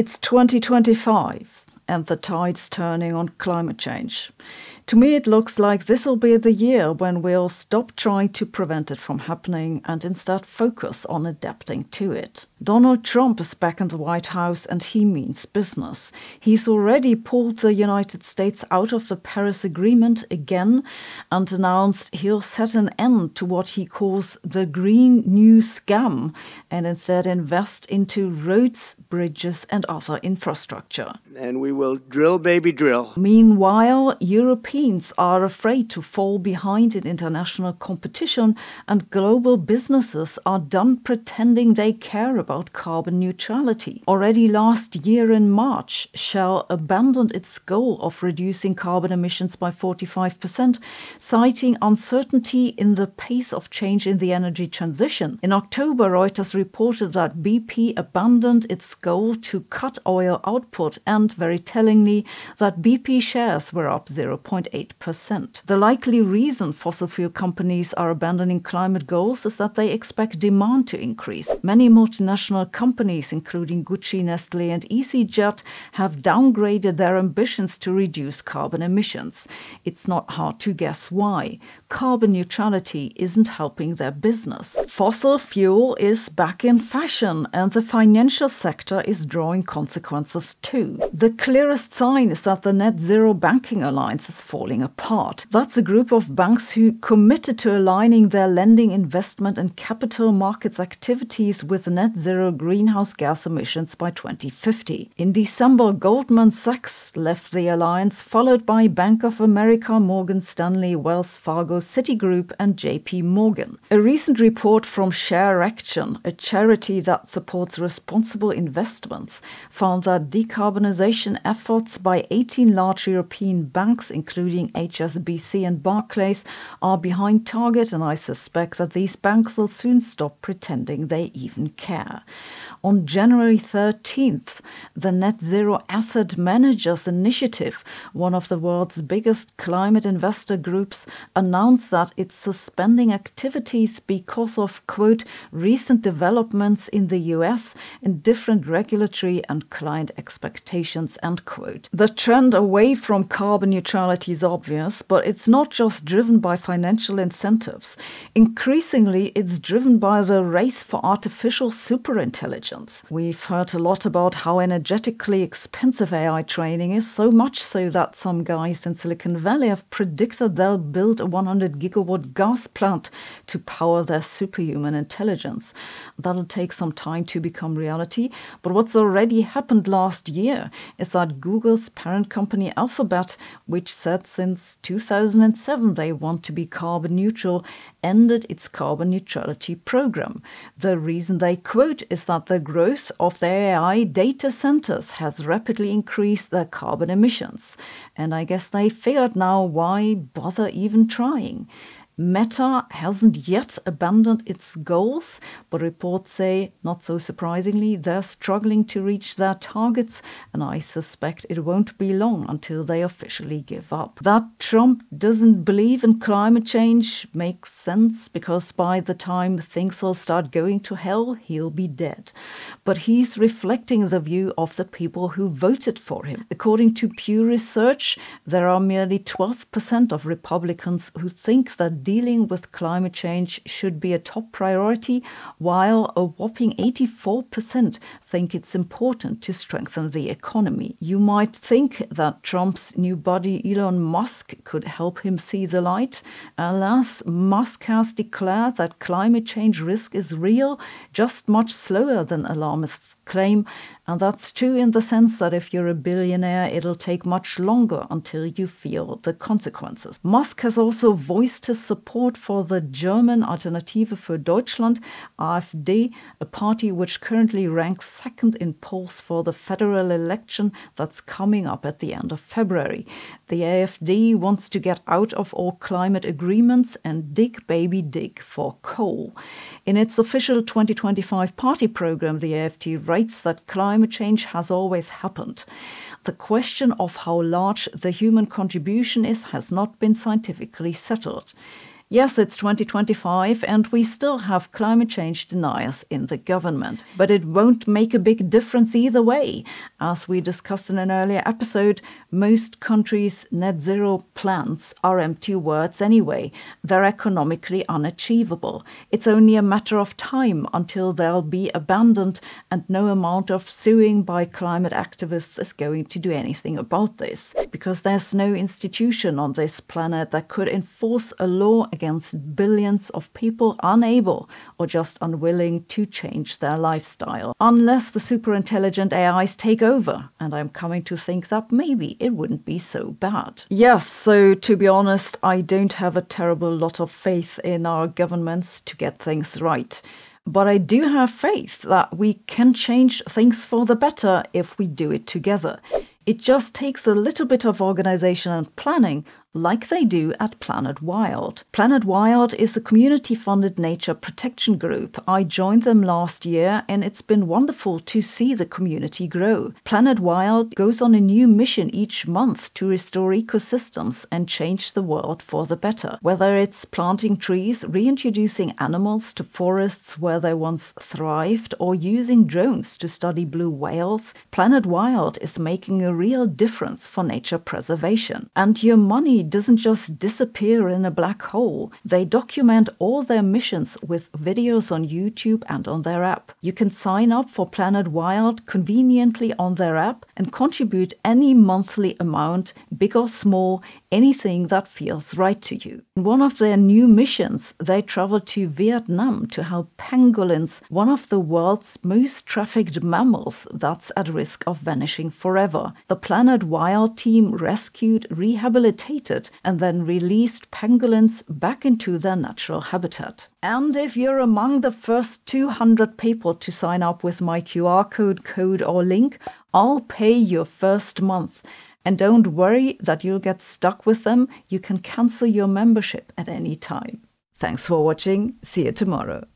It's 2025 and the tide's turning on climate change. To me, it looks like this will be the year when we'll stop trying to prevent it from happening and instead focus on adapting to it. Donald Trump is back in the White House and he means business. He's already pulled the United States out of the Paris Agreement again and announced he'll set an end to what he calls the Green New Scam and instead invest into roads, bridges and other infrastructure. And we will drill, baby, drill. Meanwhile, Europeans are afraid to fall behind in international competition and global businesses are done pretending they care about carbon neutrality. Already last year in March, Shell abandoned its goal of reducing carbon emissions by 45%, citing uncertainty in the pace of change in the energy transition. In October, Reuters reported that BP abandoned its goal to cut oil output and, very tellingly, that BP shares were up 0.8%. The likely reason fossil fuel companies are abandoning climate goals is that they expect demand to increase. Many multinational companies, including Gucci, Nestle and EasyJet, have downgraded their ambitions to reduce carbon emissions. It's not hard to guess why. Carbon neutrality isn't helping their business. Fossil fuel is back in fashion and the financial sector is drawing consequences too. The clearest sign is that the Net Zero Banking Alliance is falling apart. That's a group of banks who committed to aligning their lending, investment and capital markets activities with net zero greenhouse gas emissions by 2050. In December, Goldman Sachs left the alliance, followed by Bank of America, Morgan Stanley, Wells Fargo, Citigroup and JP Morgan. A recent report from Share Action, a charity that supports responsible investments, found that decarbonization efforts by 18 large European banks, including HSBC and Barclays, are behind target, and I suspect that these banks will soon stop pretending they even care. On January 13th, the Net Zero Asset Managers Initiative, one of the world's biggest climate investor groups, announced that it's suspending activities because of, quote, recent developments in the US and different regulatory and client expectations, end quote. The trend away from carbon neutrality is obvious, but it's not just driven by financial incentives. Increasingly, it's driven by the race for artificial superintelligence. We've heard a lot about how energetically expensive AI training is, so much so that some guys in Silicon Valley have predicted they'll build a 100 gigawatt gas plant to power their superhuman intelligence. That'll take some time to become reality, but what's already happened last year is that Google's parent company Alphabet, which said since 2007 they want to be carbon neutral, ended its carbon neutrality program. The reason they quote is that the growth of their AI data centers has rapidly increased their carbon emissions. And I guess they figured now why bother even trying. Meta hasn't yet abandoned its goals, but reports say, not so surprisingly, they're struggling to reach their targets, and I suspect it won't be long until they officially give up. That Trump doesn't believe in climate change makes sense, because by the time things will start going to hell, he'll be dead. But he's reflecting the view of the people who voted for him. According to Pew Research, there are merely 12% of Republicans who think that dealing with climate change should be a top priority, while a whopping 84% think it's important to strengthen the economy. You might think that Trump's new buddy Elon Musk could help him see the light. Alas, Musk has declared that climate change risk is real, just much slower than alarmists claim. And that's true in the sense that if you're a billionaire, it'll take much longer until you feel the consequences. Musk has also voiced his support for the German Alternative für Deutschland, AfD, a party which currently ranks second in polls for the federal election that's coming up at the end of February. The AfD wants to get out of all climate agreements and dig, baby, dig for coal. In its official 2025 party program, the AfD writes that climate change has always happened. The question of how large the human contribution is has not been scientifically settled. Yes, it's 2025 and we still have climate change deniers in the government. But it won't make a big difference either way. As we discussed in an earlier episode, most countries' net zero plans are empty words anyway. They're economically unachievable. It's only a matter of time until they'll be abandoned, and no amount of suing by climate activists is going to do anything about this, because there's no institution on this planet that could enforce a law against billions of people unable or just unwilling to change their lifestyle, unless the superintelligent AIs take over. And I'm coming to think that maybe it wouldn't be so bad. Yes, so to be honest, I don't have a terrible lot of faith in our governments to get things right. But I do have faith that we can change things for the better if we do it together. It just takes a little bit of organization and planning, like they do at Planet Wild. Planet Wild is a community-funded nature protection group. I joined them last year and it's been wonderful to see the community grow. Planet Wild goes on a new mission each month to restore ecosystems and change the world for the better. Whether it's planting trees, reintroducing animals to forests where they once thrived, or using drones to study blue whales, Planet Wild is making a real difference for nature preservation. And your money doesn't just disappear in a black hole. They document all their missions with videos on YouTube and on their app. You can sign up for Planet Wild conveniently on their app and contribute any monthly amount, big or small, anything that feels right to you. In one of their new missions, they traveled to Vietnam to help pangolins, one of the world's most trafficked mammals that's at risk of vanishing forever. The Planet Wild team rescued, rehabilitated, and then released pangolins back into their natural habitat. And if you're among the first 200 people to sign up with my QR code or link, I'll pay your first month. And don't worry that you'll get stuck with them. You can cancel your membership at any time. Thanks for watching. See you tomorrow.